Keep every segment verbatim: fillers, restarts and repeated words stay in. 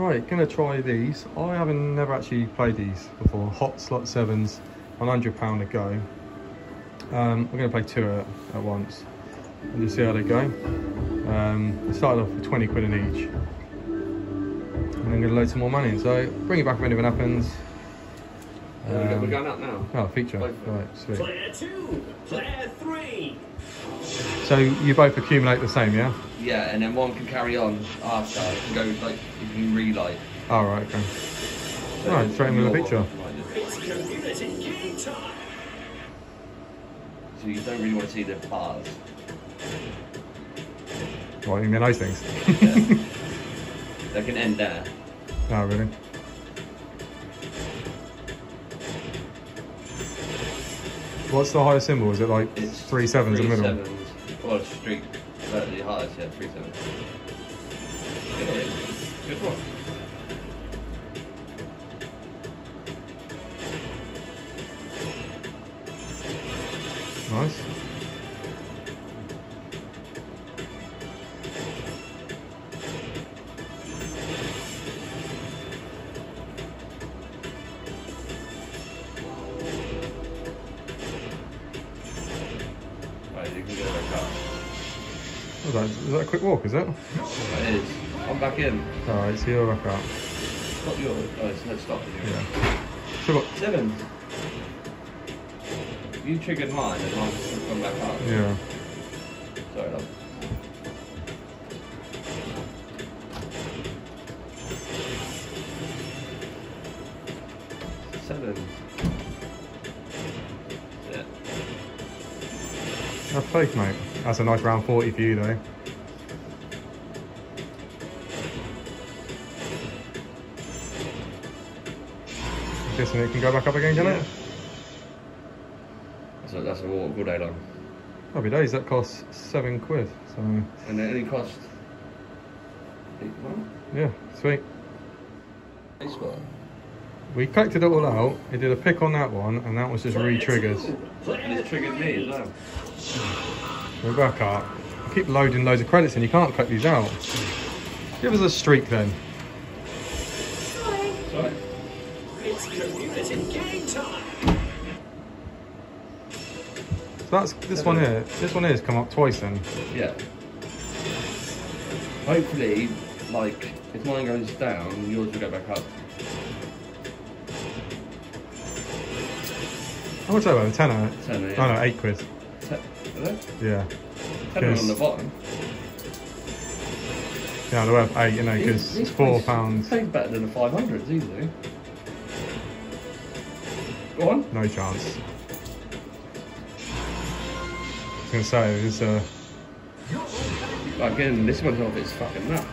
Right, gonna try these. I haven't never actually played these before. Hot slot sevens, one hundred pound a go. Um, we're gonna play two at, at once and just see how they go. Um, I started off with twenty quid in each. And I'm gonna load some more money in, so bring it back if anything happens. Um, we're going up now. Oh, feature. Right, sweet. Player two, player three. So you both accumulate the same, yeah? Yeah, and then one can carry on after. It can go, like, you can relight. All right, okay. So all right, straight in with a picture. It's community game time. So you don't really want to see the bars. What, you mean those things? Yeah. They can end there. Oh, really? What's the highest symbol? Is it like it's three sevens three in the middle? Sevens. Well, streak, certainly the highest, yeah, three sevens. Good one. Nice. Is that a quick walk, is it? It is. I'm back in. Alright, so you're back out. Stop your... Oh, it's no stop. Yeah. So what? Seven. You triggered mine and I've just come back out. Yeah. Sorry, love. Seven. Yeah. Have faith, mate. That's a nice round forty for you, though. And it can go back up again, can yeah. it? So that's a walk all day long. Happy days, that costs seven quid. So. And it only cost eight one? Yeah, sweet. Nice one. We collected it all out, it did a pick on that one, and that was just re-triggers. And it's triggered me as well. We're back up. I keep loading loads of credits and you can't collect these out. Give us a streak then. Sorry. Sorry. It's community game time. So that's this one here. This one here's come up twice then. Yeah. Hopefully, like, if mine goes down, yours will go back up. How much are they? Tenner? Tenner, yeah. Oh no, eight quid. Ten, are they? Yeah. Tenner on the bottom. Yeah, they have eight, you know, because it's four pounds. It's better than the five hundreds, easily. Go on. No chance. I was going to say, it's uh... again, this one's not it's fucking nut.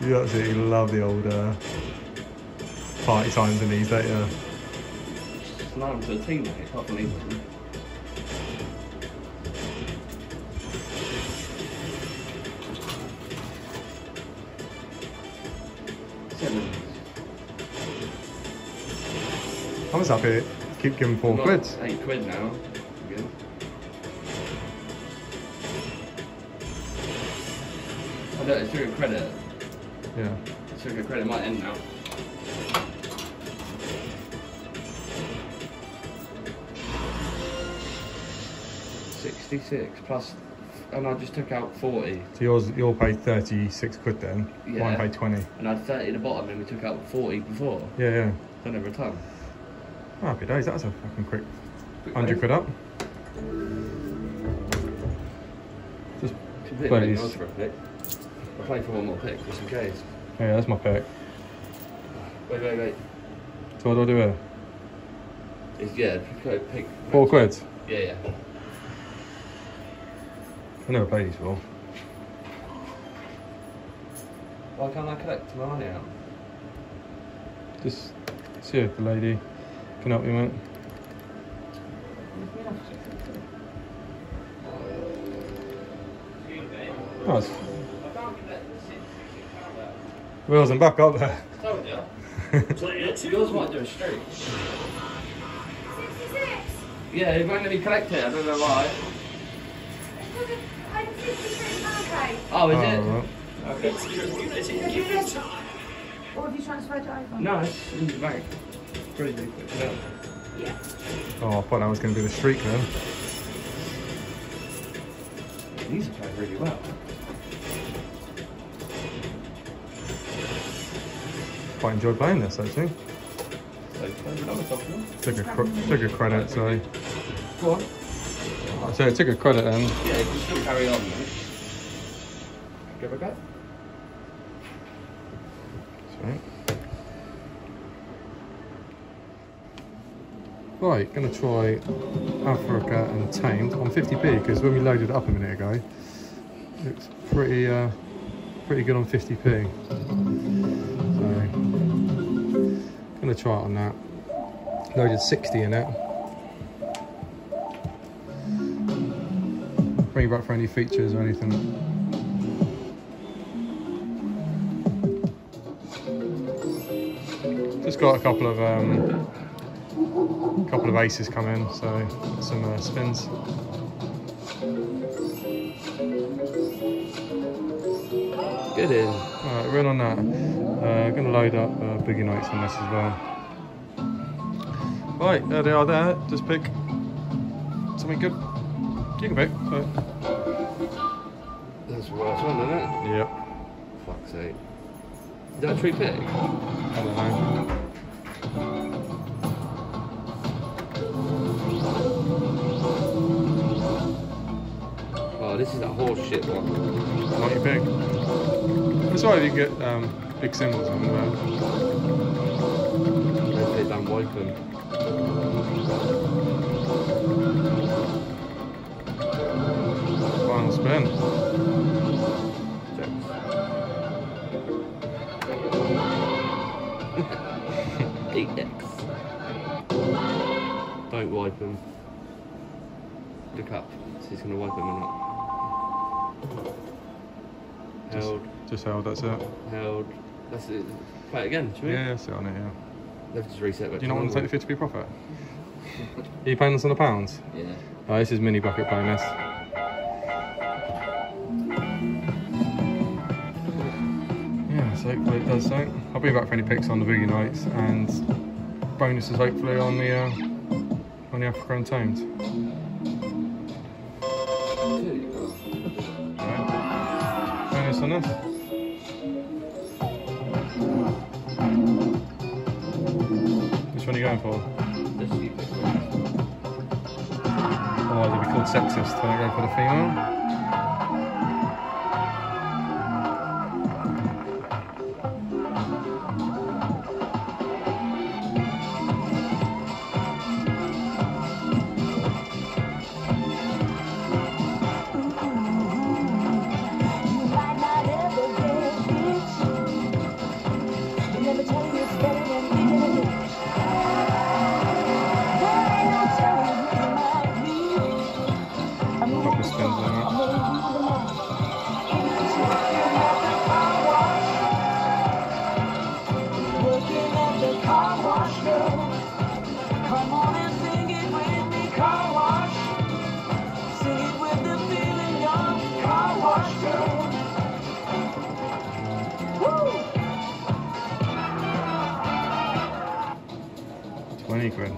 You absolutely love the old uh, party times in these, don't you? Just line to a team, mate. I can't believe it. I was happy to keep giving four quid. Eight quid now. Good. I don't, it's through a credit. Yeah. It's through a credit, it might end now. sixty-six plus, and I just took out forty. So yours, you'll pay thirty-six quid then? Yeah. Mine paid twenty. And I had thirty at the bottom and we took out forty before. Yeah, yeah. So never a ton. Oh, happy days, that's a fucking quick one hundred quid up. Just please. Nice for a pick. I'll play for one more pick, just in case. Yeah, that's my pick. Wait, wait, wait. So what do I do here? It's, yeah, pick, pick. Four quid? Yeah, yeah. I never played these before. Why can't I collect my money out? Just see if the lady... Can help you, mate. Nice. Wheels and back up there. Told you. Yours might do a streak. sixty-six. Yeah, it won't let me collect it. I don't know why. Oh, is it? Okay. It's it. Or do you transfer to iPhone? No, it's in the bank. Pretty yeah. yeah. Oh, I thought that was going to be the streak then. These are playing really well. Quite enjoyed playing this actually. Took a, cr took a credit, so. Go on. Oh, so it took a credit then. Yeah, you can still carry on. Mate. Give it a go. Sorry. Right, gonna try Africa Untamed on fifty p because when we loaded it up a minute ago, looks pretty, uh, pretty good on fifty p. So, gonna try it on that. Loaded sixty in it. Bring it back for any features or anything. Just got a couple of. Um, A couple of aces come in, so some uh, spins. Good in. Alright, we're in on that. Uh, gonna load up uh, Boogie Nights on this as well. Right, there they are there. Just pick something good. You can pick. So. That's the worst one, isn't it? Yep. Fuck's sake. Is that a true pick? I don't know. Oh, this is that horse shit one. Not your big. It's alright if you get um, big symbols on there. They play down Wycombe. Final spin. Checks. Eight decks. Don't wipe them. Look up. See he's going to wipe them or not. Held. Just, just held, that's it. Held. That's it. Play it again, shall we? Yeah, yeah, sit on it, yeah. Let's just reset it. Do you not want to take the fifty p profit? Are you playing this on the pounds? Yeah. Oh, this is mini bucket playing this. Yeah, so hopefully it does so. I'll be back for any picks on the Boogie Nights and bonuses hopefully on the, uh, on the Africa Untamed. On this. Which one are you going for? The stupid one. Otherwise it'll be called sexist when I go for the female. twenty quid. You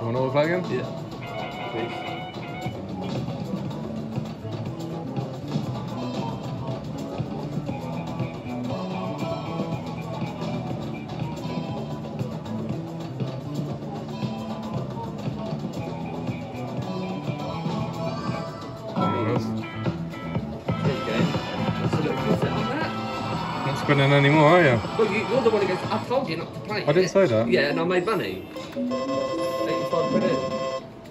want to play again? Yeah. Spinning anymore, are you? Well, you, you're the one who goes, I told you not to play. I didn't say that. Yeah, and I made money. eighty-five quid in.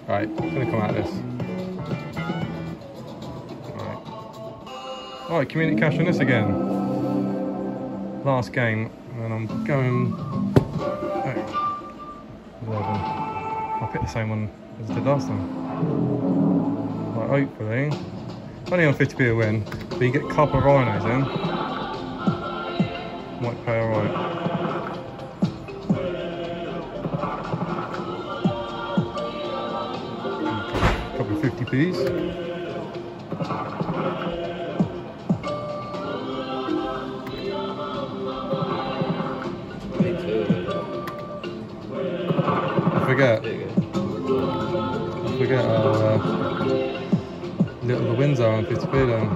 Right, I'm going to come out of this. Right. Alright, community cash on this again. Last game, and I'm going. Oh, eleven. I'll pick the same one as I did last time. Right, hopefully. Only on fifty p a win, but you get a couple of rhinos in. Might pay alright. Right, please. I forget. I forget how uh, little the winds are on fifty p then.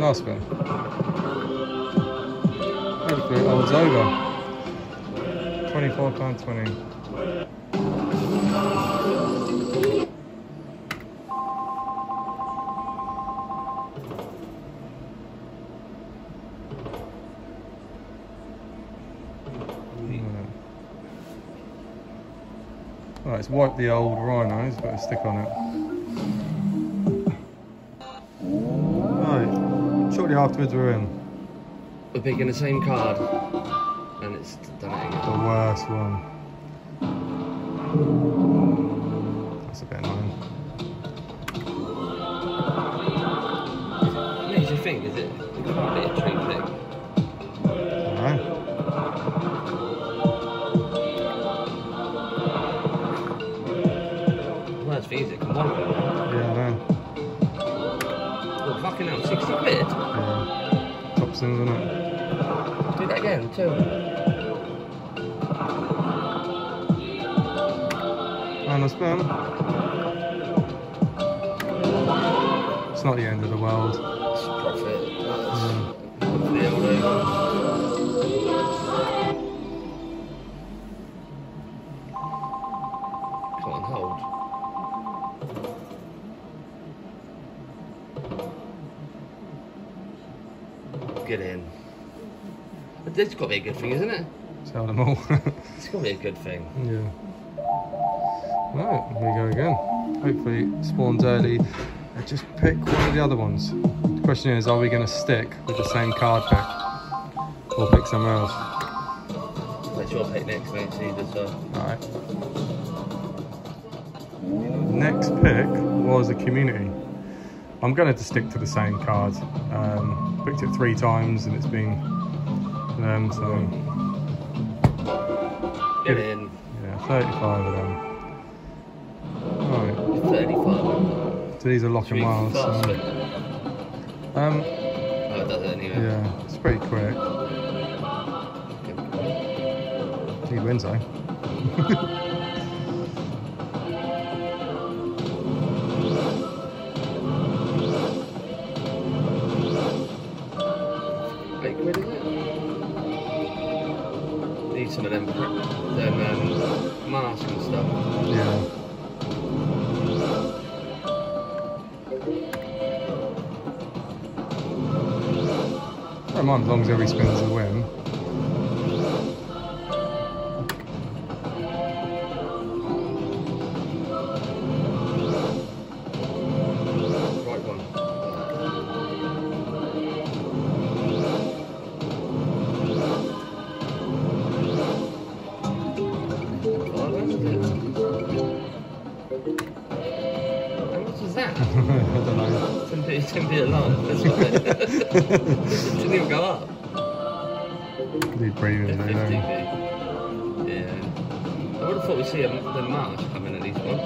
Last spin. Hopefully it holds over. twenty-four pounds twenty. Right, it's wiped the old rhinos, but a stick on it. Afterwards we're in. We're picking the same card and it's dying. The worst one. That's a bit annoying. It makes you think, is it? It's a bit of tree flick. Alright. Well, that's easy. Come on. Yeah, I know. Well, fucking hell, sixty quid? Things, isn't it? Do that again too. And a spin. It's not the end of the world. It's profit. Yeah. Come on, hold. Get in. It's got to be a good thing, isn't it? Sell them all. It's got to be a good thing. Yeah. Right, there we go again. Hopefully it spawns early. I just pick one of the other ones. The question is, are we going to stick with the same card pick? Or pick somewhere else? Let's your pick next, mate, so you decide. Alright. Next pick was a community. I'm going to have to stick to the same card. Um, picked it three times and it's been them, so... Get in. Yeah, thirty-five of them. Alright. thirty-five. So these are lock and wilds. So. Um, oh, it does it anyway. Yeah, it's pretty quick. He wins, though. Some of them, them um, masks and stuff. Yeah. I don't mind as long as every spin's a win. It's going to be a long, that's right. It didn't even go up. Need breathing, I know. Yeah. I would have thought we'd see a, the marsh come in at least once.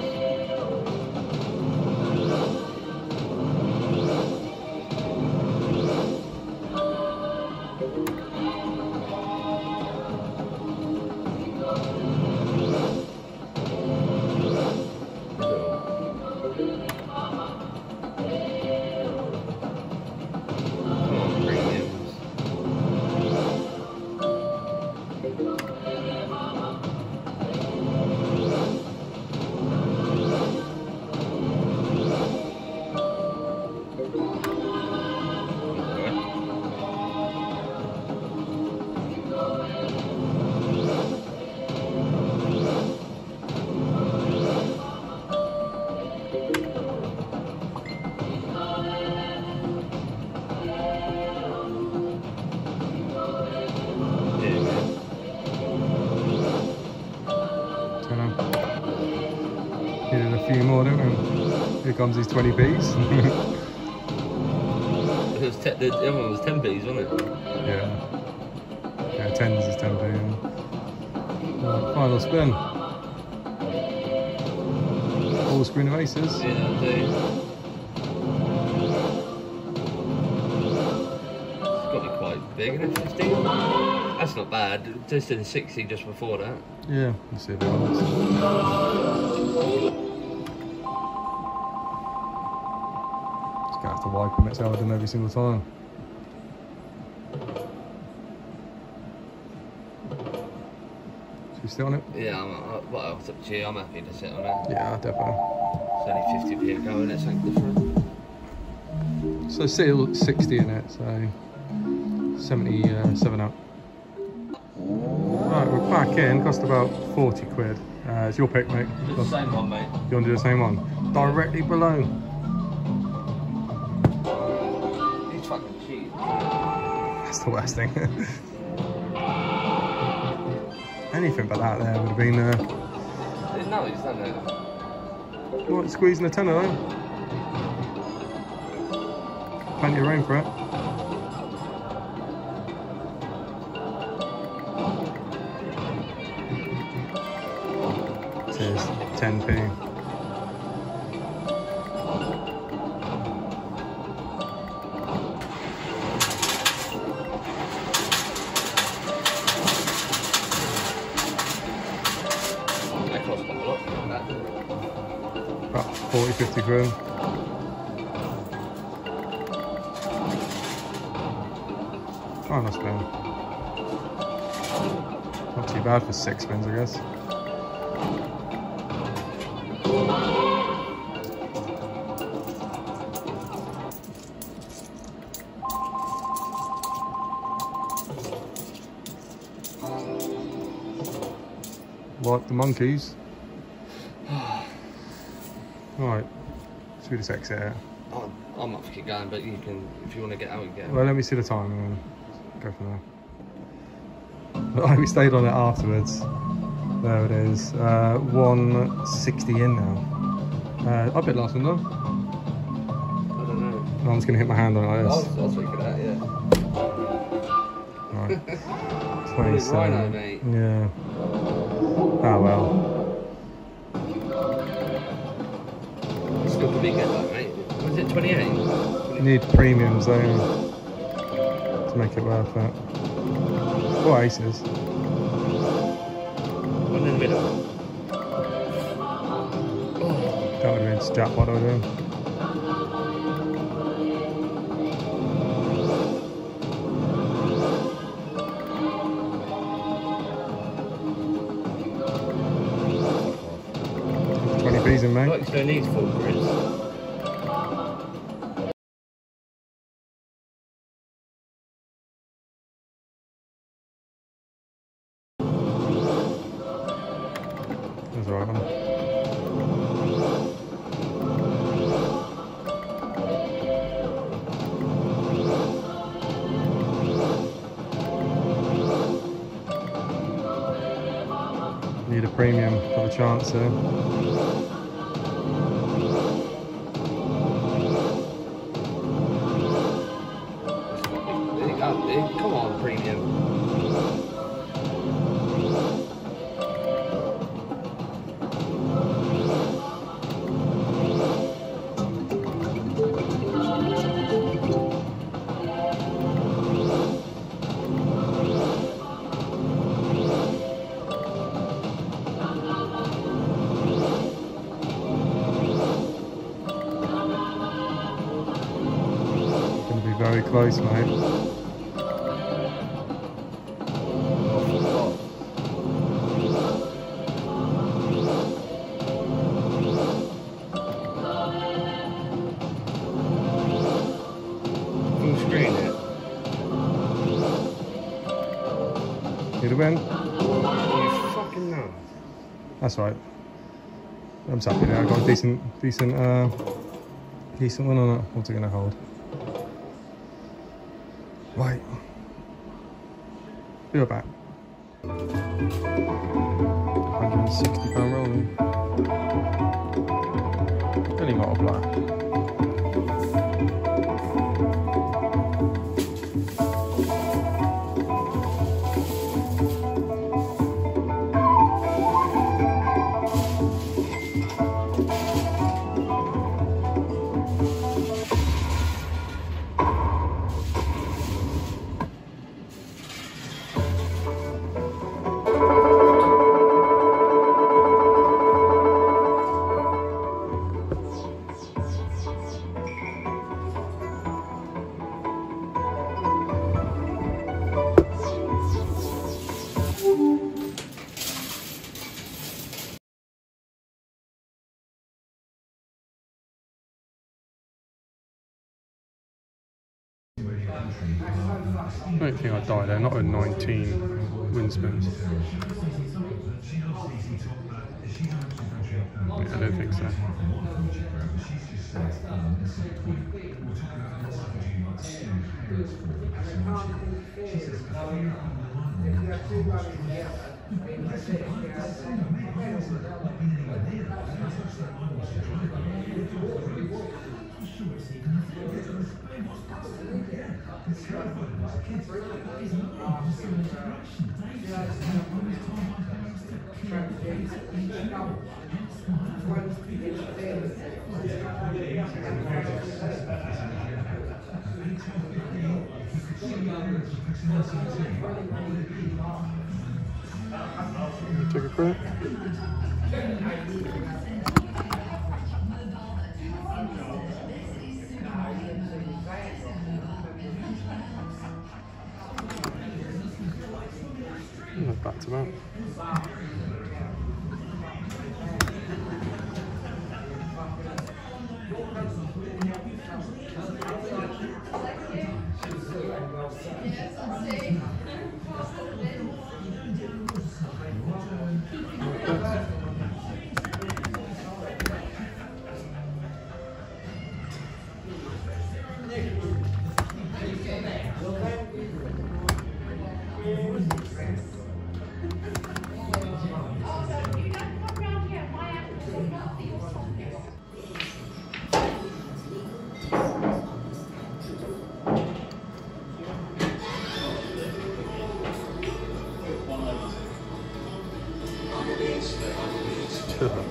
Here comes his twenty p's. It was the other one was ten p's, wasn't it? Yeah. No, tens is down down. Right, final spin. All screen erasers. Yeah, that's not bad, just in sixty just before that. Yeah, let's see if it works. Just gonna have to wipe them, it's how I do every single time. Should we sit on it? Yeah, I'm, I, well, it's up to you, I'm happy to sit on it. Yeah, definitely. It's only fifty p a go in it, something different. So still sixty in it, so... seventy-seven up. Right, we're back in, cost about forty quid. Uh, it's your pick, mate. Do the same one, mate. You want to do the same one? Directly yeah. below. It's fucking cheap. That's the worst thing. Anything but that there would have been... Uh... No, it's not there. What, squeezing a tenner though? Plenty of room for it. ten p. About forty, fifty quid. Oh, nice spin. Not too bad for six spins, I guess. Like the monkeys. Right, should we just exit out? I'm, I'm not fucking going, but you can, if you want to get out, you get out. Well, let me see the time and then go from there. Like, we stayed on it afterwards. There it is. Uh, one sixty in now. Uh, I bit last one though. I don't know. I'm just going to hit my hand on it like this. I was thinking that, yeah. Right. twenty-seven. Rhino, mate. Yeah. Ah, oh, well. It's not the big headlight, mate. Was it twenty-eight? You need premiums though to make it worth it. Four aces. One in the middle. Oh. That would have been stat, what I was doing. Reason, mate. Like, so needs full grids. Need a premium for the chance here. Come on, premium. It's going to be very close, mate. Win. Oh, fucking no. That's right. I'm happy now. I got a decent, decent, uh, decent one on it. What's it gonna hold? Right. We're back. one hundred and sixty pound rolling. Only not a black. I don't think I die there, not at nineteen windspins. Yeah, I don't think so. Take a break. Back to that.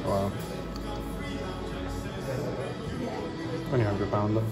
Wow. Only hundred pound though.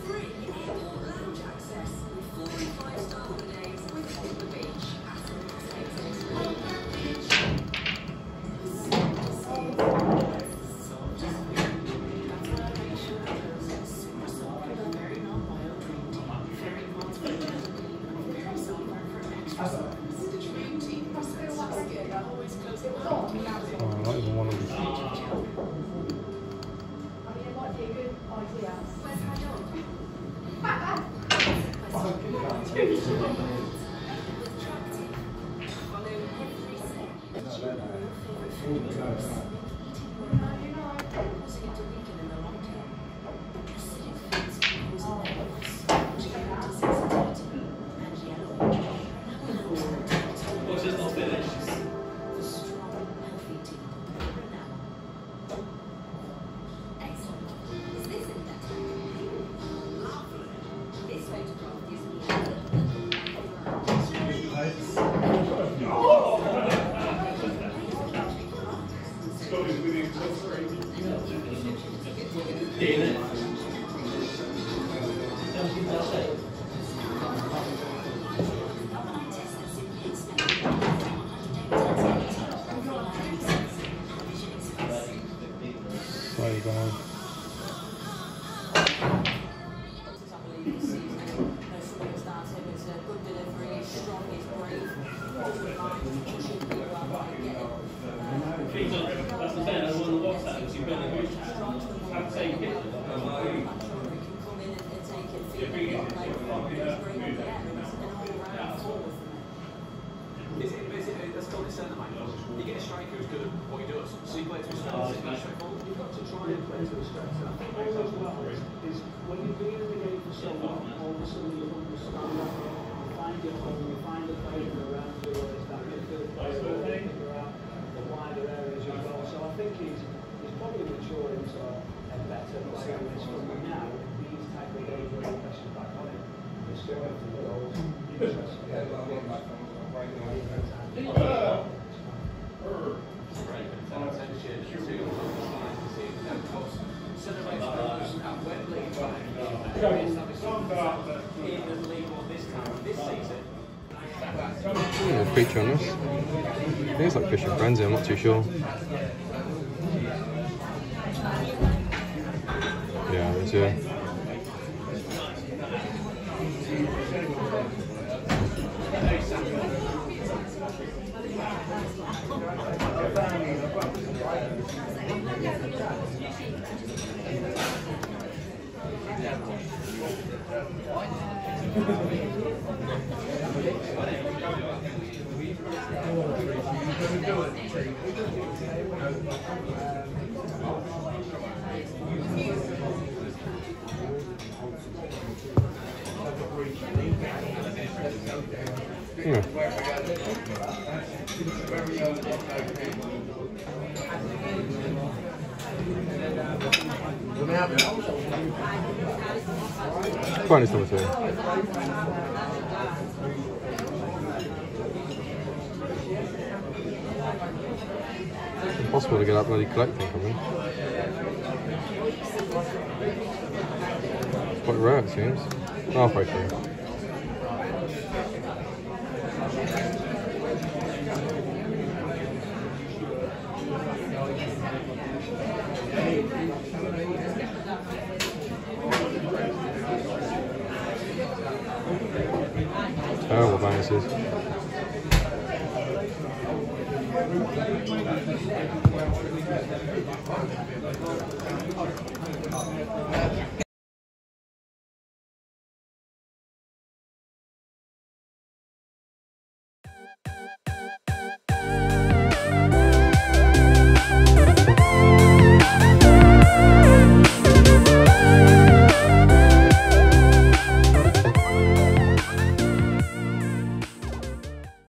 Feature on this. I think it's like Fishing Frenzy, I'm not too sure. Yeah, it's yeah. Quite nice over there. Impossible to get that bloody collect thing from them. It's quite rare, it seems. Halfway through. Terrible bonuses.